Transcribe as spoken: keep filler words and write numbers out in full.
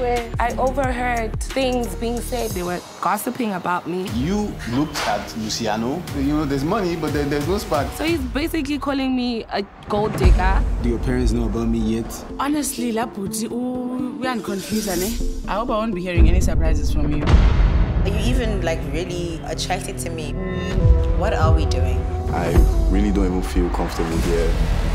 where I overheard things being said. They were gossiping about me. You looked at Luciano. You know, there's money, but there, there's no spark. So he's basically calling me a gold digger. Do your parents know about me yet? Honestly, Laputi, ooh, we are confused, eh? I hope I won't be hearing any surprises from you. Are you even, like, really attracted to me? What are we doing? I really don't even feel comfortable here.